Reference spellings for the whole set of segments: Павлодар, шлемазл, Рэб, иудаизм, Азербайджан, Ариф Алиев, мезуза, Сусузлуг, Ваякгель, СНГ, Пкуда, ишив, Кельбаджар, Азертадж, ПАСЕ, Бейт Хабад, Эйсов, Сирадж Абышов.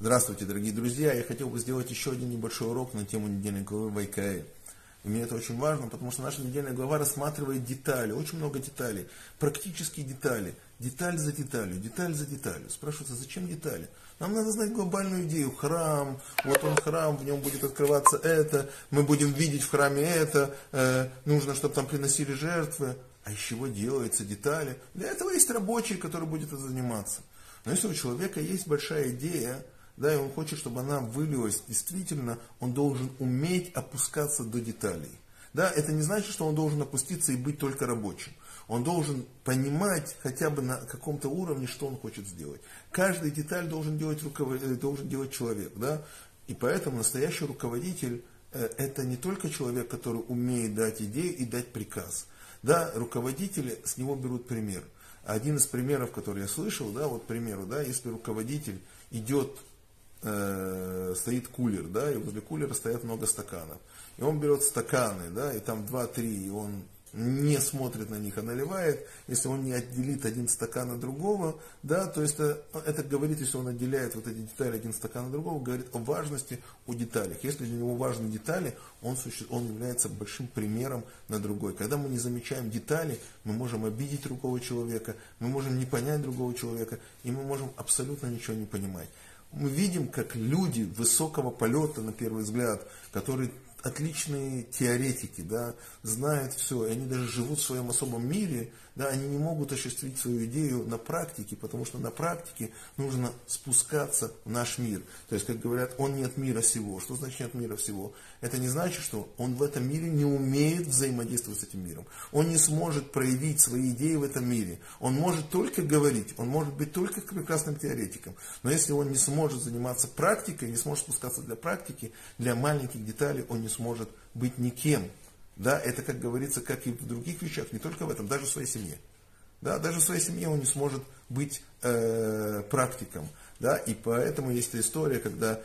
Здравствуйте, дорогие друзья! Я хотел бы сделать еще один небольшой урок на тему недельной главы Ваякгель. И мне это очень важно, потому что наша недельная глава рассматривает детали, очень много деталей, практические детали, деталь за деталью, деталь за деталью. Спрашивается, зачем детали? Нам надо знать глобальную идею. Храм, вот он храм, в нем будет открываться это, мы будем видеть в храме это, нужно, чтобы там приносили жертвы. А из чего делаются детали? Для этого есть рабочий, который будет этим заниматься. Но если у человека есть большая идея, да, и он хочет, чтобы она вылилась. Действительно, он должен уметь опускаться до деталей. Да, это не значит, что он должен опуститься и быть только рабочим. Он должен понимать хотя бы на каком-то уровне, что он хочет сделать. Каждую деталь должен делать человек. Да? И поэтому настоящий руководитель это не только человек, который умеет дать идею и дать приказ. Да? Руководители с него берут пример. Один из примеров, который я слышал, да, вот к примеру, да, если руководитель идет... стоит кулер, да, и возле кулера стоят много стаканов. И он берет стаканы, да, и там 2-3, и он не смотрит на них, а наливает. Если он не отделит один стакан от другого, да, то есть это говорит, если он отделяет вот эти детали один стакан от другого, говорит о важности у деталях. Если для него важны детали, он является большим примером на другой. Когда мы не замечаем детали, мы можем обидеть другого человека, мы можем не понять другого человека, и мы можем абсолютно ничего не понимать. Мы видим, как люди высокого полета, на первый взгляд, которые отличные теоретики, да, знают все, и они даже живут в своем особом мире, да, они не могут осуществить свою идею на практике, потому что на практике нужно спускаться в наш мир. То есть, как говорят, он не от мира сего. Что значит не от мира всего? Это не значит, что он в этом мире не умеет взаимодействовать с этим миром. Он не сможет проявить свои идеи в этом мире. Он может только говорить, он может быть только прекрасным теоретиком. Но если он не сможет заниматься практикой, не сможет спускаться для практики, для маленьких деталей он не сможет быть никем. Да, это, как говорится, как и в других вещах, не только в этом, даже в своей семье. Да, даже в своей семье он не сможет быть практиком. Да, и поэтому есть история, когда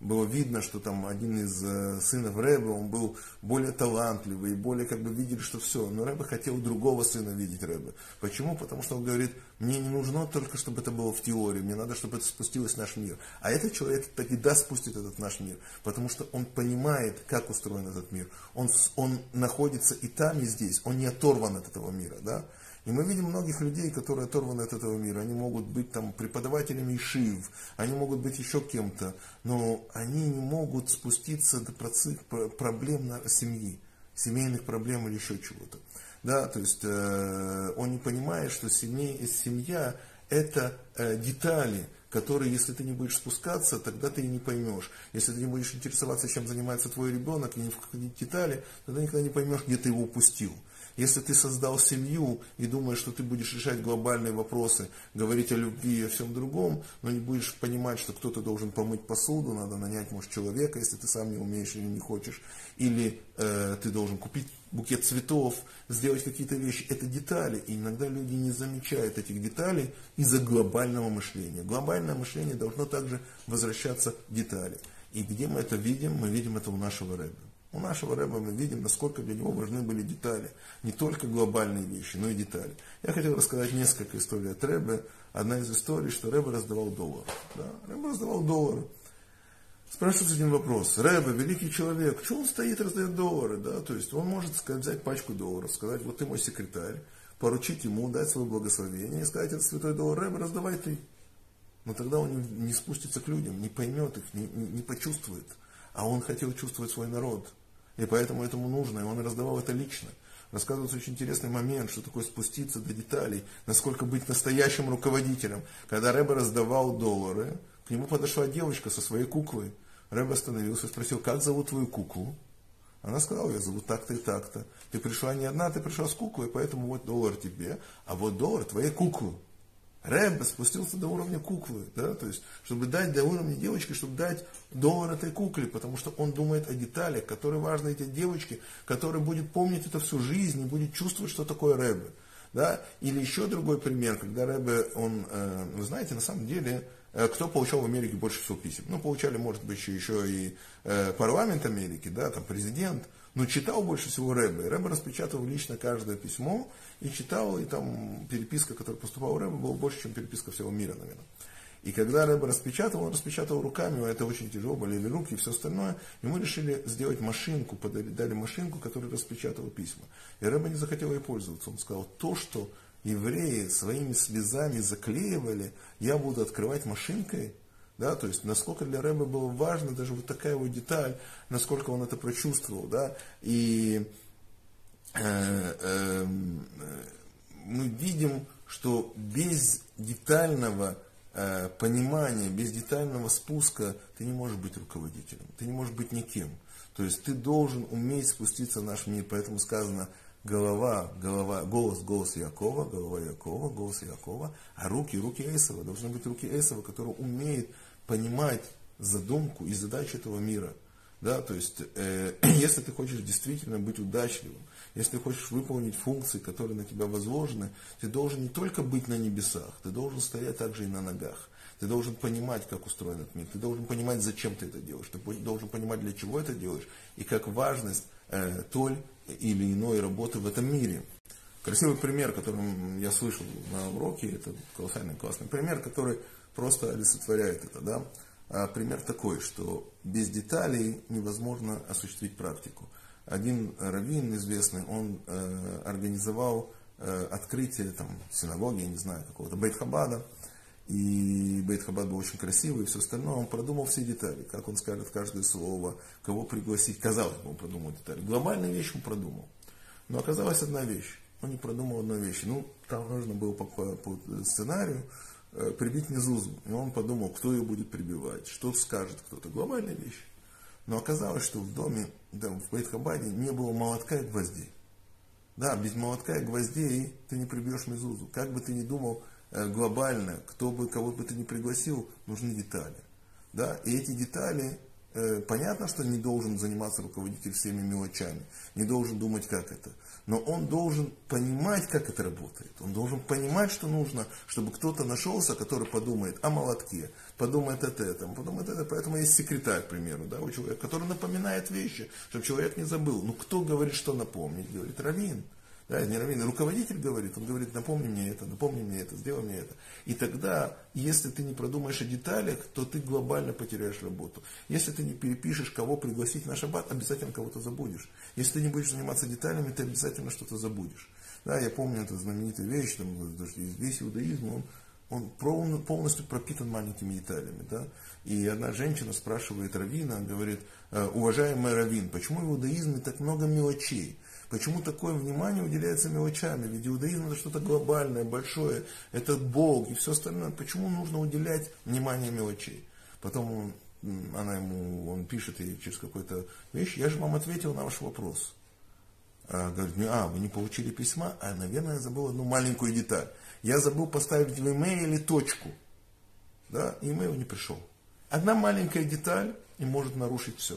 было видно, что там один из сынов Рэба, он был более талантливый, более как бы видели, что все. Но Рэба хотел другого сына видеть Рэба. Почему? Потому что он говорит, мне не нужно только, чтобы это было в теории, мне надо, чтобы это спустилось в наш мир. А этот человек так и да спустит этот наш мир, потому что он понимает, как устроен этот мир. Он находится и там, и здесь, он не оторван от этого мира, да? И мы видим многих людей, которые оторваны от этого мира. Они могут быть там преподавателями ишив, они могут быть еще кем-то, но они не могут спуститься до проблем семьи, семейных проблем или еще чего-то. Да, то есть он не понимает, что семья это детали, которые, если ты не будешь спускаться, тогда ты и не поймешь. Если ты не будешь интересоваться, чем занимается твой ребенок, и не входить в детали, тогда никогда не поймешь, где ты его упустил. Если ты создал семью и думаешь, что ты будешь решать глобальные вопросы, говорить о любви и о всем другом, но не будешь понимать, что кто-то должен помыть посуду, надо нанять, может, человека, если ты сам не умеешь или не хочешь, или ты должен купить букет цветов, сделать какие-то вещи. Это детали, и иногда люди не замечают этих деталей из-за глобального мышления. Глобальное мышление должно также возвращаться в детали. И где мы это видим? Мы видим это у нашего Рэба. У нашего Рэба мы видим, насколько для него важны были детали. Не только глобальные вещи, но и детали. Я хотел рассказать несколько историй от Рэба. Одна из историй, что Рэба раздавал доллар. Да? Рэба раздавал доллар. Спрашивается один вопрос. Рэба, великий человек, чего он стоит, раздает доллары? Да? То есть он может сказать, взять пачку долларов, сказать, вот ты мой секретарь, поручить ему, дать свое благословение и сказать, это святой доллар, Рэба, раздавай ты. Но тогда он не спустится к людям, не поймет их, не почувствует. А он хотел чувствовать свой народ. И поэтому этому нужно, и он раздавал это лично. Рассказывается очень интересный момент, что такое спуститься до деталей, насколько быть настоящим руководителем. Когда Рэба раздавал доллары, к нему подошла девочка со своей куклой. Рэба остановился и спросил, как зовут твою куклу? Она сказала, я зовут так-то и так-то. Ты пришла не одна, ты пришла с куклой, поэтому вот доллар тебе, а вот доллар твоей куклы. Рэба спустился до уровня куклы, да, то есть, чтобы дать до уровня девочки, чтобы дать доллар этой кукле, потому что он думает о деталях, которые важны этой девочке, которая будет помнить это всю жизнь и будет чувствовать, что такое Рэба, да, или еще другой пример, когда Рэба, он, вы знаете, на самом деле, кто получал в Америке больше всего писем, ну, получали, может быть, еще и парламент Америки, да, там, президент, но читал больше всего Рэба. И Рэба распечатывал лично каждое письмо и читал, и там переписка, которая поступала у Рэба, была больше, чем переписка всего мира, наверное. И когда Рэб распечатал, он распечатал руками, это очень тяжело, болели руки и все остальное. И мы решили сделать машинку, дали машинку, которая распечатала письма. И Рэб не захотел ей пользоваться. Он сказал, то, что евреи своими слезами заклеивали, я буду открывать машинкой. Да, то есть, насколько для Рэба было важно даже вот такая вот деталь, насколько он это прочувствовал. Да, и мы видим, что без детального понимания, без детального спуска ты не можешь быть руководителем, ты не можешь быть никем. То есть, ты должен уметь спуститься в наш мир, поэтому сказано голос Якова, а руки Эйсова, должны быть руки Эйсова, который умеет понимать задумку и задачу этого мира. Да, то есть, если ты хочешь действительно быть удачливым, если ты хочешь выполнить функции, которые на тебя возложены, ты должен не только быть на небесах, ты должен стоять также и на ногах. Ты должен понимать, как устроен этот мир, ты должен понимать, зачем ты это делаешь, ты должен понимать, для чего это делаешь, и как важность той или иной работы в этом мире. Красивый пример, который я слышал на уроке, это колоссальный классный пример, который просто олицетворяет это. Да? А пример такой, что без деталей невозможно осуществить практику. Один раввин известный, он организовал открытие там, синагоги, я не знаю, какого-то Бейт Хабада. И Бейт Хабад был очень красивый, и все остальное. Он продумал все детали, как он скажет каждое слово, кого пригласить. Казалось бы, он продумал детали. Глобальную вещь он продумал. Но оказалась одна вещь. Он не продумал одну вещь. Ну, там нужно было по сценарию прибить мезузу. И он подумал, кто ее будет прибивать, что скажет кто-то. Глобальная вещь. Но оказалось, что в доме, в Бейт Хабаде не было молотка и гвоздей. Да, без молотка и гвоздей ты не прибьешь мезузу. Как бы ты ни думал глобально, кого бы ты ни пригласил, нужны детали. Да? И эти детали, понятно, что не должен заниматься руководитель всеми мелочами, не должен думать, как это. Но он должен понимать, как это работает. Он должен понимать, что нужно, чтобы кто-то нашелся, который подумает о молотке, подумает об этом, подумает об этом. Поэтому есть секретарь, к примеру, да, у человека, который напоминает вещи, чтобы человек не забыл. Ну, кто говорит, что напомнить? Говорит раввин. Да, не раввин, руководитель говорит, он говорит, напомни мне это, сделай мне это. И тогда, если ты не продумаешь о деталях, то ты глобально потеряешь работу. Если ты не перепишешь, кого пригласить на шаббат, обязательно кого-то забудешь. Если ты не будешь заниматься деталями, ты обязательно что-то забудешь. Да, я помню эту знаменитую вещь, там, весь иудаизм, он полностью пропитан маленькими деталями. Да? И одна женщина спрашивает раввина, говорит, уважаемый раввин, почему в иудаизме так много мелочей? Почему такое внимание уделяется мелочами? Ведь иудаизм это что-то глобальное, большое, это Бог и все остальное. Почему нужно уделять внимание мелочей? Потом он пишет ей через какую-то вещь, я же вам ответил на ваш вопрос. Говорит, вы не получили письма, наверное, я забыл одну маленькую деталь. Я забыл поставить в имейле точку. Да, и имейл не пришел. Одна маленькая деталь и может нарушить все.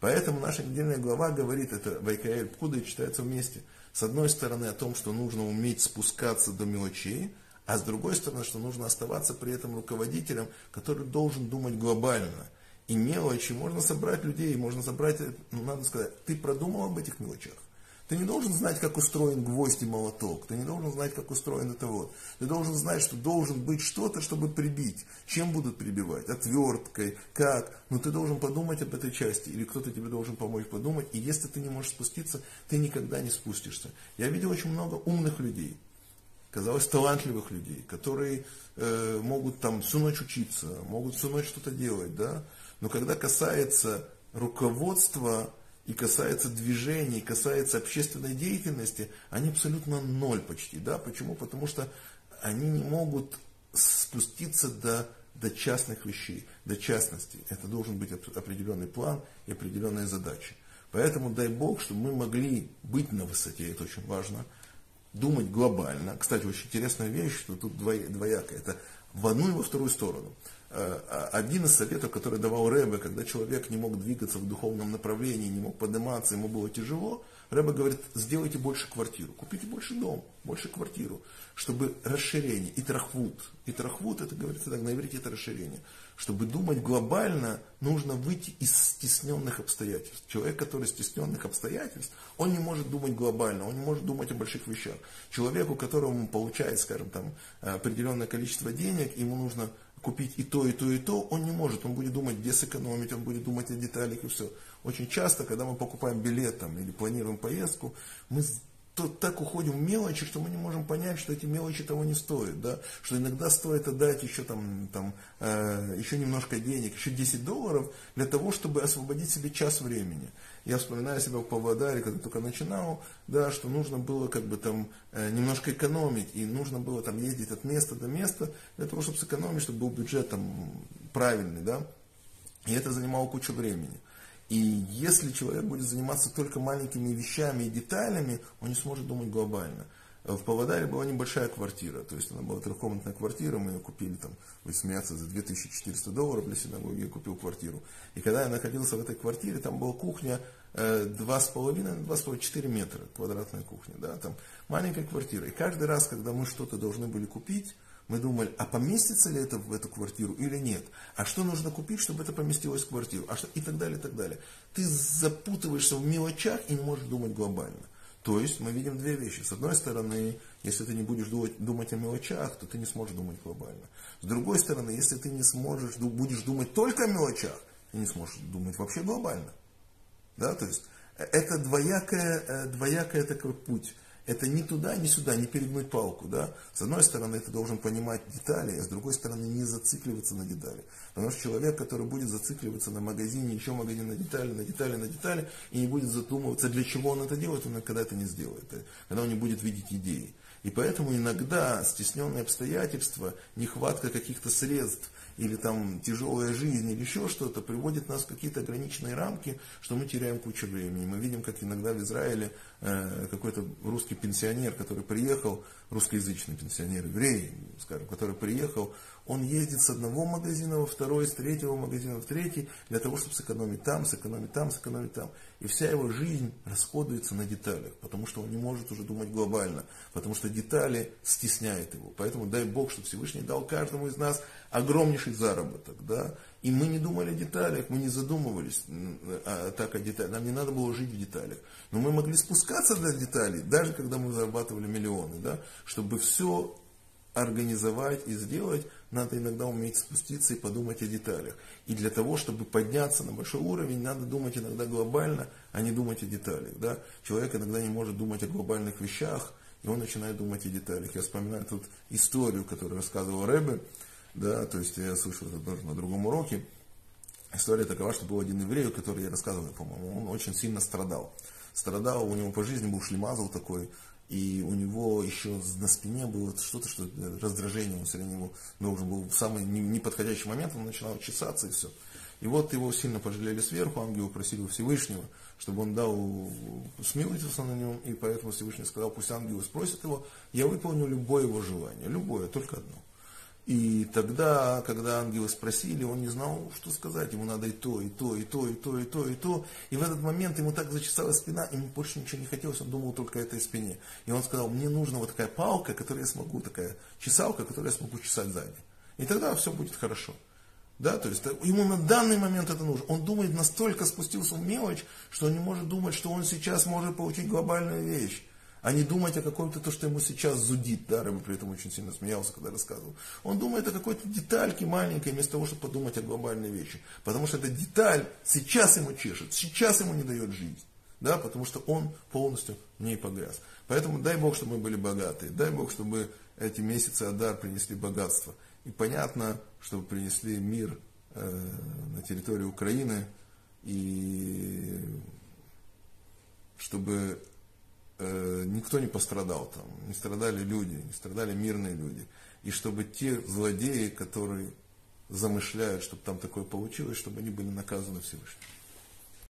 Поэтому наша недельная глава говорит, это Ваякгель, Пкуда и читается вместе. С одной стороны о том, что нужно уметь спускаться до мелочей, а с другой стороны, что нужно оставаться при этом руководителем, который должен думать глобально. И мелочи, можно собрать людей, можно собрать, надо сказать, ты продумал об этих мелочах. Ты не должен знать, как устроен гвоздь и молоток. Ты не должен знать, как устроен это вот. Ты должен знать, что должен быть что-то, чтобы прибить. Чем будут прибивать? Отверткой, как? Но ты должен подумать об этой части. Или кто-то тебе должен помочь подумать. И если ты не можешь спуститься, ты никогда не спустишься. Я видел очень много умных людей. Казалось, талантливых людей, которые могут там всю ночь учиться, могут всю ночь что-то делать. Да? Но когда касается руководства и касается движений, касается общественной деятельности, они абсолютно ноль почти. Да? Почему? Потому что они не могут спуститься до частных вещей, до частности. Это должен быть определенный план и определенные задачи. Поэтому дай Бог, чтобы мы могли быть на высоте, это очень важно, думать глобально. Кстати, очень интересная вещь, что тут двояко. Это в одну и во вторую сторону. Один из советов, который давал Рэбе, когда человек не мог двигаться в духовном направлении, не мог подниматься, ему было тяжело, Рэбе говорит, сделайте больше квартиру, купите больше дом, больше квартиру, чтобы расширение, и трахвут, это говорится так, на иврите это расширение. Чтобы думать глобально, нужно выйти из стесненных обстоятельств. Человек, который из стесненных обстоятельств, он не может думать глобально, он не может думать о больших вещах. Человеку, которому получает, скажем, там, определенное количество денег, ему нужно купить и то, и то, и то, он не может. Он будет думать, где сэкономить, он будет думать о деталях и все. Очень часто, когда мы покупаем билет там, или планируем поездку, мы так уходим в мелочи, что мы не можем понять, что эти мелочи того не стоят. Да? Что иногда стоит отдать еще, еще немножко денег, еще $10, для того, чтобы освободить себе час времени. Я вспоминаю себя в Павлодаре, когда только начинал, да, что нужно было немножко экономить, и нужно было ездить от места до места, для того, чтобы сэкономить, чтобы был бюджет правильный. Да? И это занимало кучу времени. И если человек будет заниматься только маленькими вещами и деталями, он не сможет думать глобально. В Павлодаре была небольшая квартира, то есть она была трехкомнатная квартира, мы ее купили, вы смеяться, за $2400 для синагоги я купил квартиру. И когда я находился в этой квартире, там была кухня 2,5-2,4 метра, квадратная кухня, да, там маленькая квартира. И каждый раз, когда мы что-то должны были купить, мы думали, а поместится ли это в эту квартиру или нет? А что нужно купить, чтобы это поместилось в квартиру? А что? И так далее, и так далее. Ты запутываешься в мелочах и не можешь думать глобально. То есть мы видим две вещи. С одной стороны, если ты не будешь думать о мелочах, то ты не сможешь думать глобально. С другой стороны, если ты не сможешь, будешь думать только о мелочах, ты не сможешь думать вообще глобально. Да? То есть это двоякий такой путь. Это ни туда, ни сюда, не перегнуть палку. Да? С одной стороны, ты должен понимать детали, а с другой стороны, не зацикливаться на детали. Потому что человек, который будет зацикливаться на магазине, еще магазин, на детали, и не будет задумываться, для чего он это делает, он когда это не сделает, когда он не будет видеть идеи. И поэтому иногда стесненные обстоятельства, нехватка каких-то средств, или тяжелая жизнь, или еще что-то, приводит нас в какие-то ограниченные рамки, что мы теряем кучу времени. Мы видим, как иногда в Израиле какой-то русский пенсионер, который приехал, русскоязычный пенсионер, еврей, скажем, который приехал, он ездит с одного магазина во второй, с третьего магазина в третий, для того, чтобы сэкономить там. И вся его жизнь расходуется на деталях, потому что он не может уже думать глобально, потому что детали стесняют его. Поэтому дай Бог, чтобы Всевышний дал каждому из нас огромнейший заработок. Да? И мы не думали о деталях, мы не задумывались так о деталях, нам не надо было жить в деталях. Но мы могли спускаться до деталей, даже когда мы зарабатывали миллионы. Да? Чтобы все организовать и сделать, надо иногда уметь спуститься и подумать о деталях. И для того, чтобы подняться на большой уровень, надо думать иногда глобально, а не думать о деталях. Да? Человек иногда не может думать о глобальных вещах, и он начинает думать о деталях. Я вспоминаю тут историю, которую рассказывал Рэбе, да, то есть я слышал это тоже на другом уроке. История такова, что был один еврей, который я рассказывал, по-моему, он очень сильно страдал. Страдал, у него по жизни был шлемазл такой, и у него еще на спине было что-то, что раздражение, он все время его должен был в самый неподходящий момент, он начинал чесаться и все. И вот его сильно пожалели сверху, ангелы просили Всевышнего, чтобы он дал, смиловался на нем, и поэтому Всевышний сказал, пусть ангелы спросят его, я выполню любое его желание, любое, только одно. И тогда, когда ангелы спросили, он не знал, что сказать, ему надо и то. И в этот момент ему так зачесалась спина, ему больше ничего не хотелось, он думал только о этой спине. И он сказал, мне нужна вот такая палка, такая чесалка, которую я смогу чесать сзади. И тогда все будет хорошо. Да, то есть ему на данный момент это нужно. Он думает, настолько спустился в мелочь, что он не может думать, что он сейчас может получить глобальную вещь, а не думать о каком-то то, что ему сейчас зудит. Да, Рэбе при этом очень сильно смеялся, когда рассказывал. Он думает о какой-то детальке маленькой, вместо того, чтобы подумать о глобальной вещи. Потому что эта деталь сейчас ему чешет, сейчас ему не дает жизнь. Да, потому что он полностью в ней погряз. Поэтому дай Бог, чтобы мы были богатые. Дай Бог, чтобы эти месяцы Адар принесли богатство. И понятно, чтобы принесли мир на территории Украины. И чтобы никто не пострадал там, не страдали люди, не страдали мирные люди. И чтобы те злодеи, которые замышляют, чтобы там такое получилось, чтобы они были наказаны Всевышним.